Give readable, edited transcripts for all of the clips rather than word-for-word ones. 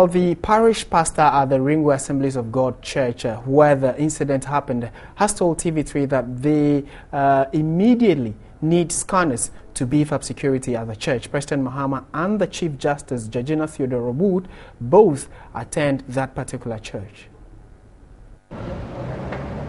Well, the parish pastor at the Ringwe Assemblies of God Church, where the incident happened, has told TV3 that they immediately need scanners to beef up security at the church. President Mahama and the Chief Justice, Georgina Theodore Wood, both attend that particular church.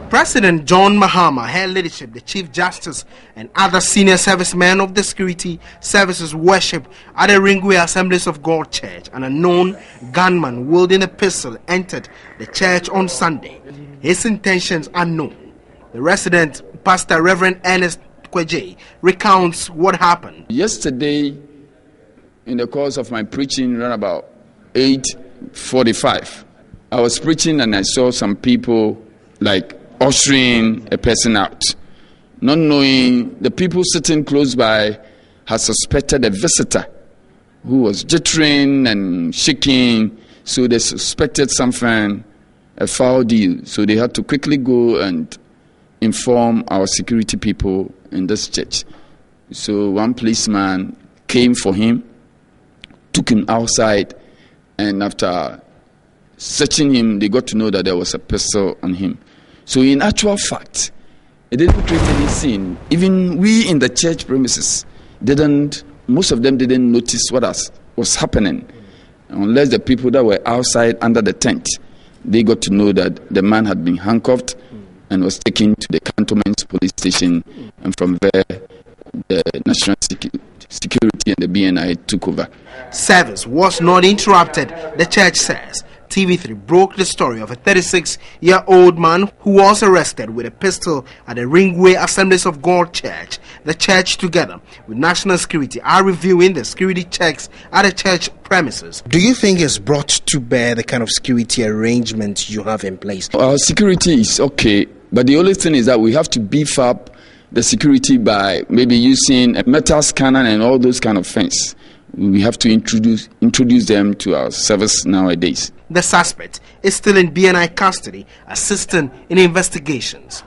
President John Mahama, Her Ladyship, the Chief Justice, and other senior servicemen of the security services worship at the Ringwe Assemblies of God Church, and a known gunman wielding a pistol entered the church on Sunday. His intentions are known. The resident pastor, Reverend Ernest Kweje, recounts what happened. Yesterday, in the course of my preaching, around about 8:45, I was preaching and I saw some people like ushering a person out, not knowing the people sitting close by had suspected a visitor who was jittering and shaking, so they suspected something, a foul deal. So they had to quickly go and inform our security people in this church. So one policeman came for him, took him outside, and after searching him, they got to know that there was a pistol on him. So in actual fact, it didn't create any scene. Even we in the church premises didn't, most of them didn't notice what was happening, unless the people that were outside under the tent, they got to know that the man had been handcuffed and was taken to the cantonment police station, and from there the national security and the BNI took over. Service was not interrupted, the church says. TV3 broke the story of a 36-year-old man who was arrested with a pistol at the Ringwe Assemblies of God Church. The church, together with national security, are reviewing the security checks at the church premises. Do you think it's brought to bear the kind of security arrangements you have in place? Our security is okay, but the only thing is that we have to beef up the security by maybe using a metal scanner and all those kind of things. We have to introduce them to our service nowadays. The suspect is still in BNI custody, assisting in investigations.